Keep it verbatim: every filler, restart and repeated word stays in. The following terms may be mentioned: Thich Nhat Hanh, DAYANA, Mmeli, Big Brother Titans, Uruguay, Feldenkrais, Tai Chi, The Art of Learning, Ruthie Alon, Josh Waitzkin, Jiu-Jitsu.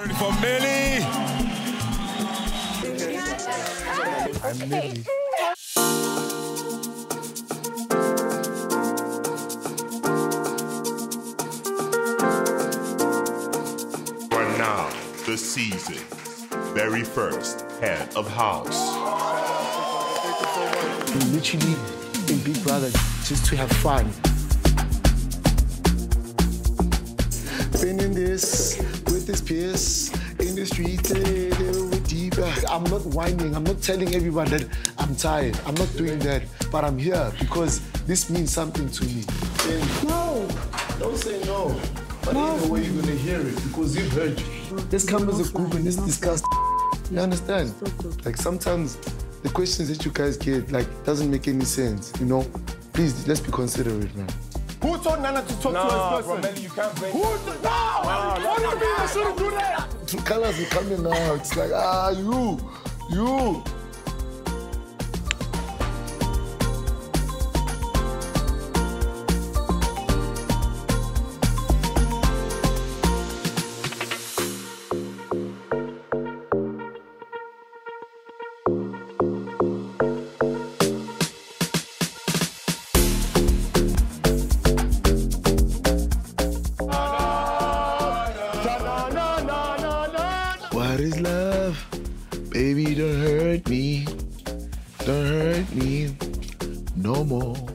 For Mmeli. I'm Mmeli. For now, the season. Very first head of house. Literally in Big Brother just to have fun. Spending this with this peers in the streets, I'm not whining, I'm not telling everyone that I'm tired, I'm not doing that, but I'm here because this means something to me. No! Don't say no, but no. Either way you're gonna hear it because you've heard it. Let's come as a group and let's discuss. You understand? Like sometimes the questions that you guys get, like, doesn't make any sense, you know? Please, let's be considerate, man. Who told Nana to talk no, to this person? No, you can't bring... Who told... No! All of you shouldn't do that! The colors are coming now. It's like, ah, you, you. What is love? Baby, don't hurt me. Don't hurt me no more.